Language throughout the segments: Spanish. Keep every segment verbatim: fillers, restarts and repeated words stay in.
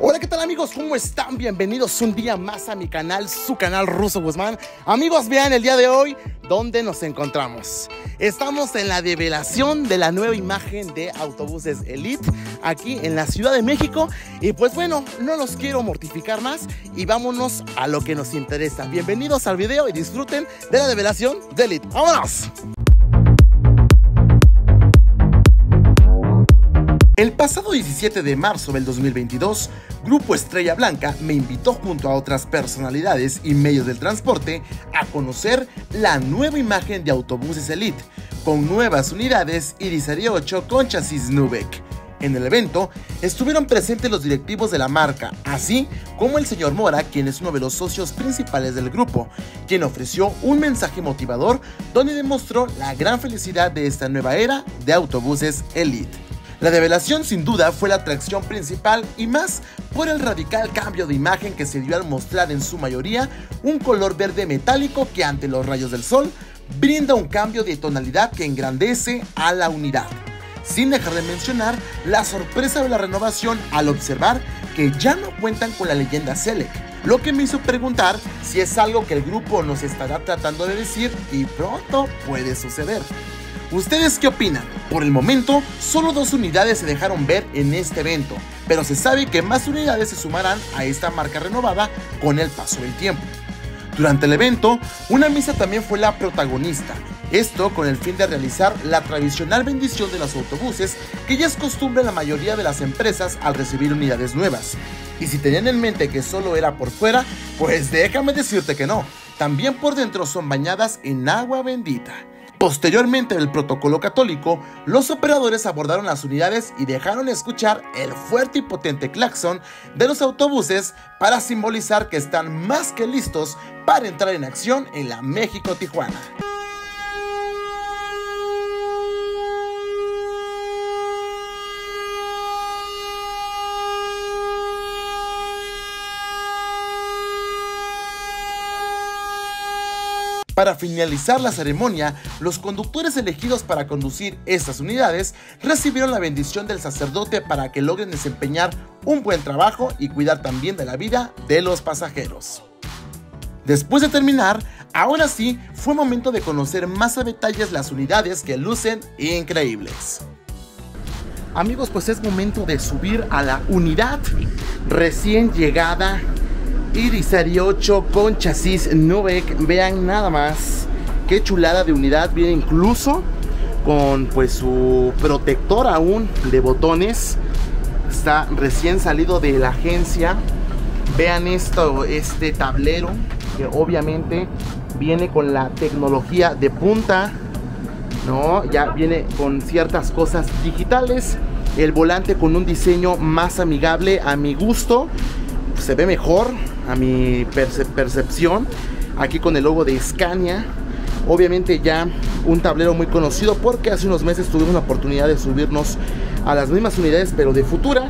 Hola, ¿qué tal amigos? ¿Cómo están? Bienvenidos un día más a mi canal, su canal Russo Guzmán. Amigos, vean el día de hoy dónde nos encontramos. Estamos en la develación de la nueva imagen de Autobuses Elite, aquí en la Ciudad de México. Y pues bueno, no los quiero mortificar más y vámonos a lo que nos interesa. Bienvenidos al video y disfruten de la develación de Elite. ¡Vámonos! El pasado diecisiete de marzo del dos mil veintidós, Grupo Estrella Blanca me invitó junto a otras personalidades y medios del transporte a conocer la nueva imagen de Autobuses Elite, con nuevas unidades Irizar i ocho con chasis Nuvek. En el evento estuvieron presentes los directivos de la marca, así como el señor Mora, quien es uno de los socios principales del grupo, quien ofreció un mensaje motivador donde demostró la gran felicidad de esta nueva era de Autobuses Elite. La develación sin duda fue la atracción principal y más por el radical cambio de imagen que se dio al mostrar en su mayoría un color verde metálico que ante los rayos del sol brinda un cambio de tonalidad que engrandece a la unidad. Sin dejar de mencionar la sorpresa de la renovación al observar que ya no cuentan con la leyenda Selec, lo que me hizo preguntar si es algo que el grupo nos estará tratando de decir y pronto puede suceder. ¿Ustedes qué opinan? Por el momento, solo dos unidades se dejaron ver en este evento, pero se sabe que más unidades se sumarán a esta marca renovada con el paso del tiempo. Durante el evento, una misa también fue la protagonista, esto con el fin de realizar la tradicional bendición de los autobuses que ya es costumbre en la mayoría de las empresas al recibir unidades nuevas. Y si tenían en mente que solo era por fuera, pues déjame decirte que no, también por dentro son bañadas en agua bendita. Posteriormente del protocolo católico, los operadores abordaron las unidades y dejaron escuchar el fuerte y potente claxon de los autobuses para simbolizar que están más que listos para entrar en acción en la México-Tijuana. Para finalizar la ceremonia, los conductores elegidos para conducir estas unidades recibieron la bendición del sacerdote para que logren desempeñar un buen trabajo y cuidar también de la vida de los pasajeros. Después de terminar, ahora sí fue momento de conocer más a detalles las unidades que lucen increíbles. Amigos, pues es momento de subir a la unidad recién llegada Irizar i ocho con chasis Nuvek. Vean nada más qué chulada de unidad, viene incluso con pues su protector aún de botones, está recién salido de la agencia. Vean esto, este tablero que obviamente viene con la tecnología de punta, ¿no? Ya viene con ciertas cosas digitales, el volante con un diseño más amigable a mi gusto, se ve mejor a mi perce percepción, aquí con el logo de Scania. Obviamente ya un tablero muy conocido porque hace unos meses tuvimos la oportunidad de subirnos a las mismas unidades pero de Futura,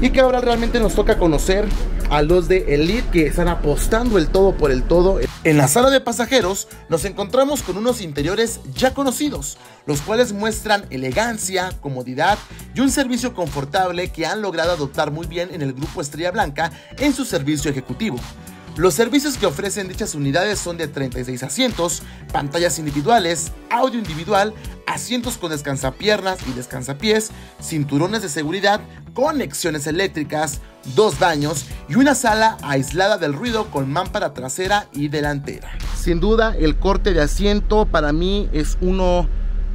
y que ahora realmente nos toca conocer a los de Elite, que están apostando el todo por el todo. En la sala de pasajeros nos encontramos con unos interiores ya conocidos, los cuales muestran elegancia, comodidad y un servicio confortable que han logrado adoptar muy bien en el Grupo Estrella Blanca en su servicio ejecutivo. Los servicios que ofrecen dichas unidades son de treinta y seis asientos, pantallas individuales, audio individual, asientos con descansapiernas y descansapiés, cinturones de seguridad, conexiones eléctricas, dos baños y una sala aislada del ruido con mampara trasera y delantera. Sin duda, el corte de asiento para mí es uno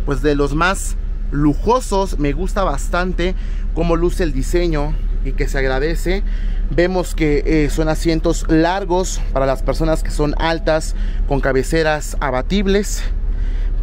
pues de los más lujosos, me gusta bastante cómo luce el diseño y que se agradece. Vemos que eh, son asientos largos para las personas que son altas, con cabeceras abatibles,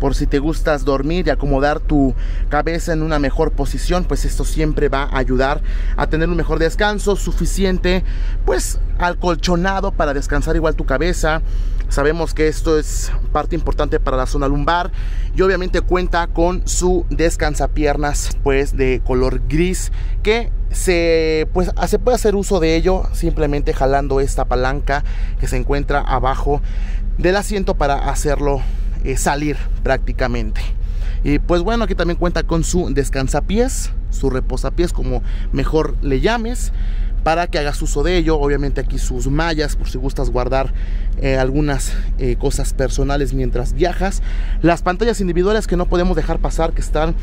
por si te gustas dormir y acomodar tu cabeza en una mejor posición, pues esto siempre va a ayudar a tener un mejor descanso, suficiente pues acolchonado para descansar igual tu cabeza. Sabemos que esto es parte importante para la zona lumbar y obviamente cuenta con su descansapiernas pues de color gris, que se, pues, se puede hacer uso de ello simplemente jalando esta palanca que se encuentra abajo del asiento para hacerlo eh, salir prácticamente. Y pues bueno, aquí también cuenta con su descansapiés, su reposapiés, como mejor le llames, para que hagas uso de ello. Obviamente aquí sus mallas, por si gustas guardar eh, algunas eh, cosas personales mientras viajas. Las pantallas individuales que no podemos dejar pasar, que están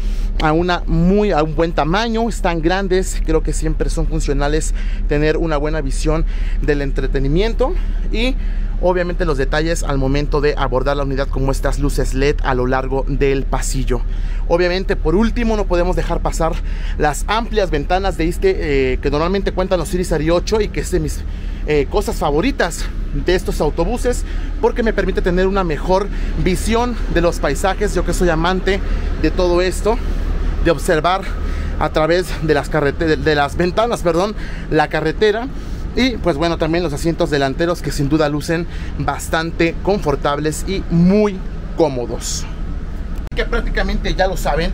a, una muy, a un buen tamaño, están grandes. Creo que siempre son funcionales tener una buena visión del entretenimiento. Y obviamente los detalles al momento de abordar la unidad, como estas luces L E D a lo largo del pasillo. Obviamente, por último, no podemos dejar pasar las amplias ventanas de este eh, que normalmente cuentan los Irizar i ocho y que es de mis eh, cosas favoritas de estos autobuses, porque me permite tener una mejor visión de los paisajes. Yo que soy amante de todo esto, de observar a través de las, carrete- de las ventanas, perdón, la carretera. Y pues bueno, también los asientos delanteros, que sin duda lucen bastante confortables y muy cómodos. Que prácticamente ya lo saben,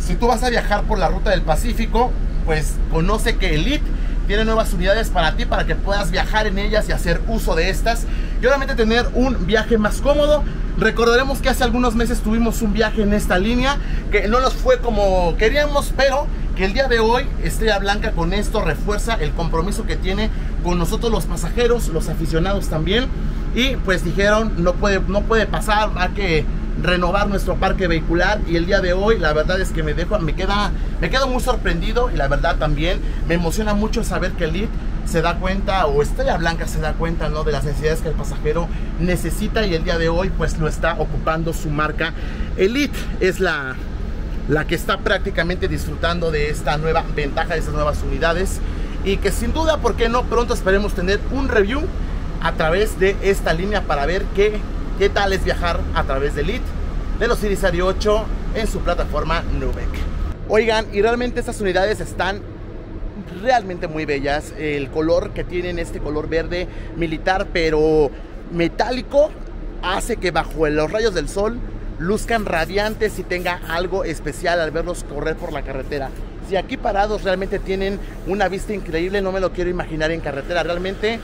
si tú vas a viajar por la ruta del Pacífico, pues conoce que Elite tiene nuevas unidades para ti, para que puedas viajar en ellas y hacer uso de estas. Y obviamente tener un viaje más cómodo. Recordaremos que hace algunos meses tuvimos un viaje en esta línea, que no nos fue como queríamos, pero que el día de hoy Estrella Blanca con esto refuerza el compromiso que tiene con nosotros los pasajeros, los aficionados también. Y pues dijeron, no puede, no puede pasar, hay que renovar nuestro parque vehicular. Y el día de hoy la verdad es que me dejo, me queda, me quedo muy sorprendido, y la verdad también me emociona mucho saber que Elite se da cuenta, o Estrella Blanca se da cuenta, ¿no?, de las necesidades que el pasajero necesita, y el día de hoy pues lo está ocupando su marca. Elite es la, la que está prácticamente disfrutando de esta nueva ventaja, de estas nuevas unidades, y que sin duda, ¿por qué no?, pronto esperemos tener un review a través de esta línea para ver qué, qué tal es viajar a través de Elite, de los Irizar i ocho en su plataforma Nuvek. Oigan, y realmente estas unidades están realmente muy bellas. El color que tienen, este color verde militar pero metálico, hace que bajo los rayos del sol luzcan radiantes y tenga algo especial al verlos correr por la carretera. Si aquí parados realmente tienen una vista increíble, no me lo quiero imaginar en carretera. Realmente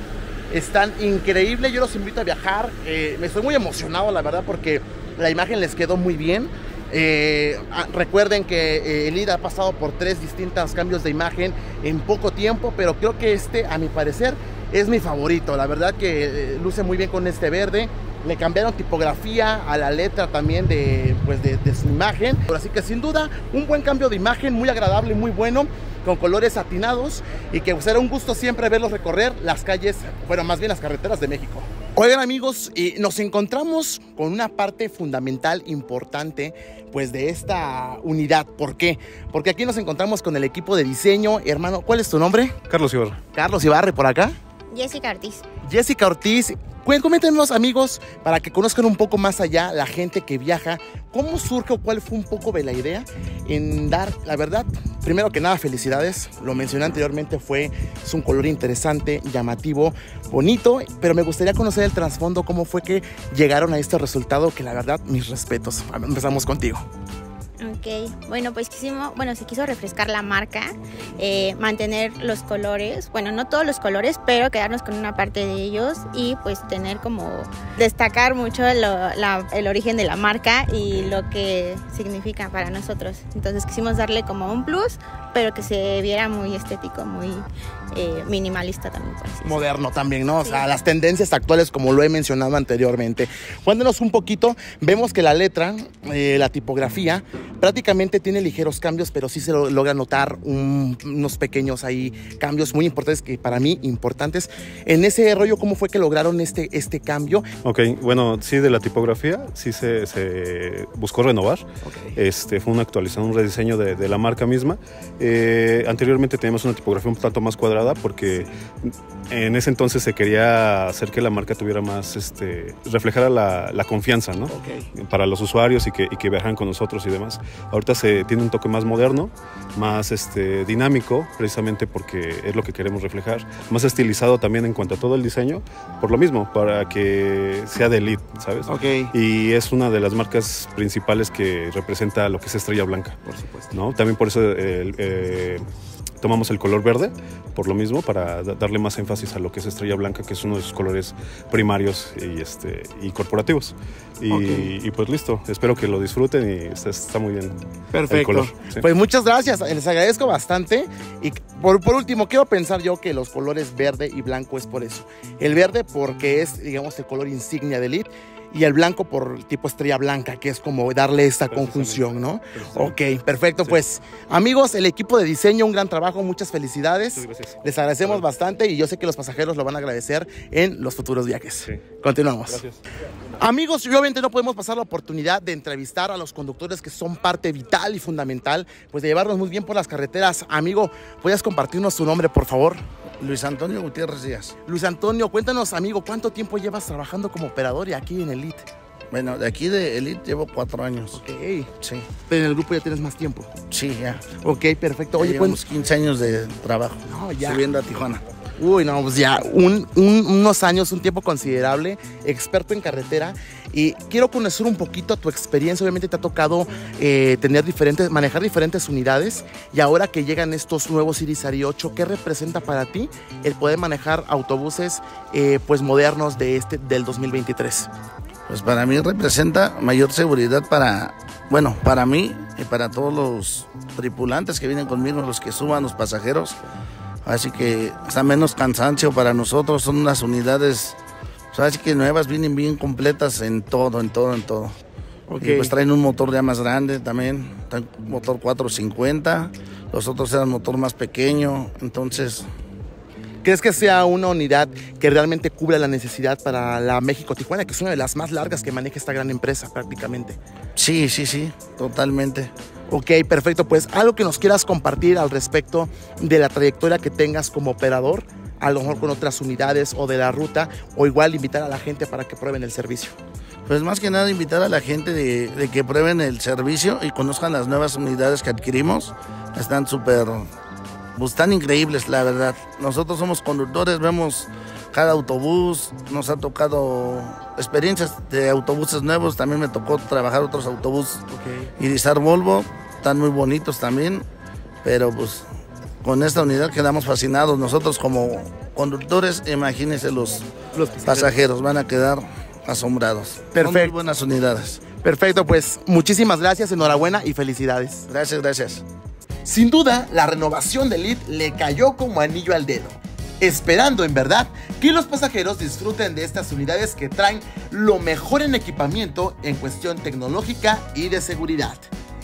están increíbles. Yo los invito a viajar. Eh, me estoy muy emocionado, la verdad, porque la imagen les quedó muy bien. Eh, recuerden que eh, Elite ha pasado por tres distintos cambios de imagen en poco tiempo, pero creo que este, a mi parecer, es mi favorito. La verdad que eh, luce muy bien con este verde. Le cambiaron tipografía a la letra también de, pues de, de su imagen. Así que sin duda un buen cambio de imagen, muy agradable, muy bueno, con colores atinados, y que será un gusto siempre verlos recorrer las calles, bueno, más bien las carreteras de México. Oigan amigos, y nos encontramos con una parte fundamental, importante, pues de esta unidad. ¿Por qué? Porque aquí nos encontramos con el equipo de diseño. Hermano, ¿cuál es tu nombre? Carlos Ibarra. Carlos Ibarra, por acá. Jessica Ortiz. Jessica Ortiz. Coméntenos, amigos, para que conozcan un poco más allá la gente que viaja, cómo surge o cuál fue un poco de la idea en dar, la verdad, primero que nada, felicidades. Lo mencioné anteriormente, fue, es un color interesante, llamativo, bonito, pero me gustaría conocer el trasfondo, cómo fue que llegaron a este resultado, que la verdad, mis respetos. Empezamos contigo. Ok, bueno, pues quisimos, bueno, se quiso refrescar la marca, eh, mantener los colores, bueno, no todos los colores, pero quedarnos con una parte de ellos, y pues tener como, destacar mucho lo, la, el origen de la marca y lo que significa para nosotros. Entonces quisimos darle como un plus, pero que se viera muy estético, muy eh, minimalista también. Por así moderno así. También, ¿no? O sí. sea, las tendencias actuales, como lo he mencionado anteriormente. Cuéntanos un poquito, vemos que la letra, eh, la tipografía, prácticamente tiene ligeros cambios, pero sí se logra notar un, unos pequeños ahí cambios muy importantes, que para mí importantes. En ese rollo, ¿cómo fue que lograron este, este cambio? Ok, bueno, sí, de la tipografía sí se, se buscó renovar. Okay. Este, fue una actualización, un rediseño de, de la marca misma. Eh, anteriormente teníamos una tipografía un tanto más cuadrada, porque en ese entonces se quería hacer que la marca tuviera más, este, reflejara la, la confianza, ¿no? Okay. Para los usuarios y que, y que viajan con nosotros y demás. Ahorita se tiene un toque más moderno, más este, dinámico, precisamente porque es lo que queremos reflejar, más estilizado también en cuanto a todo el diseño, por lo mismo, para que sea de Elite, ¿sabes? Okay. Y es una de las marcas principales que representa lo que es Estrella Blanca, por supuesto, ¿no? También por eso el, eh, tomamos el color verde, por lo mismo, para darle más énfasis a lo que es Estrella Blanca, que es uno de sus colores primarios y, este, y corporativos. Y, okay. y pues listo, espero que lo disfruten, y está, está muy bien. Perfecto. El color, ¿sí? Pues muchas gracias, les agradezco bastante. Y Por, por último, quiero pensar yo que los colores verde y blanco es por eso. El verde porque es, digamos, el color insignia de Elite, y el blanco por tipo estrella blanca, que es como darle esta conjunción, ¿no? Ok, perfecto. Sí. Pues, amigos, el equipo de diseño, un gran trabajo, muchas felicidades. Sí, gracias. Les agradecemos gracias. bastante, y yo sé que los pasajeros lo van a agradecer en los futuros viajes. Sí. Continuamos. Gracias. Amigos, obviamente no podemos pasar la oportunidad de entrevistar a los conductores que son parte vital y fundamental, pues, de llevarnos muy bien por las carreteras. Amigo, ¿puedes compartirnos su nombre, por favor? Luis Antonio Gutiérrez Díaz. Luis Antonio, cuéntanos, amigo, ¿cuánto tiempo llevas trabajando como operador y aquí en Elite? Bueno, de aquí de Elite llevo cuatro años. Ok. Sí. Pero en el grupo ya tienes más tiempo. Sí, ya. Ok, perfecto. Oye, llevamos quince años de trabajo. No, ya. Subiendo a Tijuana. Uy, no, pues ya un, un, unos años, un tiempo considerable, experto en carretera. Y quiero conocer un poquito tu experiencia. Obviamente te ha tocado eh, tener diferentes, manejar diferentes unidades, y ahora que llegan estos nuevos Irizar i ocho, ¿qué representa para ti el poder manejar autobuses eh, pues modernos de este, del dos mil veintitrés? Pues para mí representa mayor seguridad para, bueno, para mí y para todos los tripulantes que vienen conmigo, los que suban, los pasajeros. Así que está menos cansancio para nosotros, son unas unidades, o sea, así que nuevas, vienen bien completas en todo, en todo, en todo. Okay. Y pues traen un motor ya más grande también, traen un motor cuatrocientos cincuenta, los otros eran motor más pequeño, entonces... ¿Crees que sea una unidad que realmente cubra la necesidad para la México-Tijuana, que es una de las más largas que maneja esta gran empresa prácticamente? Sí, sí, sí, totalmente. Ok, perfecto. Pues algo que nos quieras compartir al respecto de la trayectoria que tengas como operador, a lo mejor con otras unidades o de la ruta, o igual invitar a la gente para que prueben el servicio. Pues más que nada invitar a la gente de, de que prueben el servicio y conozcan las nuevas unidades que adquirimos. Están súper, pues están increíbles, la verdad. Nosotros somos conductores, vemos cada autobús, nos ha tocado experiencias de autobuses nuevos, también me tocó trabajar otros autobuses. Okay. Irizar Volvo, están muy bonitos también, pero pues con esta unidad quedamos fascinados. Nosotros como conductores, imagínense los, los pasajeros. pasajeros, van a quedar asombrados. Perfecto. Son muy buenas unidades. Perfecto, pues muchísimas gracias, enhorabuena y felicidades. Gracias, gracias. Sin duda, la renovación de Elite le cayó como anillo al dedo. Esperando en verdad que los pasajeros disfruten de estas unidades que traen lo mejor en equipamiento en cuestión tecnológica y de seguridad.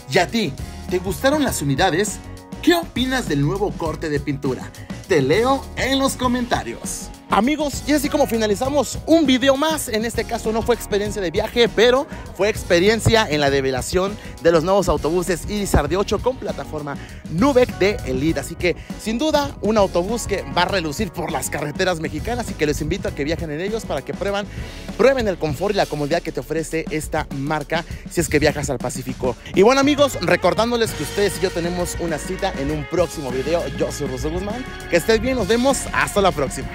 ¿Y a ti? ¿Te gustaron las unidades? ¿Qué opinas del nuevo corte de pintura? Te leo en los comentarios. Amigos, y así como finalizamos un video más, en este caso no fue experiencia de viaje, pero fue experiencia en la develación de los nuevos autobuses Irizar i ocho con plataforma Nuvek de Elite. Así que, sin duda, un autobús que va a relucir por las carreteras mexicanas, y que les invito a que viajen en ellos para que prueban, prueben el confort y la comodidad que te ofrece esta marca si es que viajas al Pacífico. Y bueno, amigos, recordándoles que ustedes y yo tenemos una cita en un próximo video. Yo soy Russo Guzmán, que estés bien, nos vemos, hasta la próxima.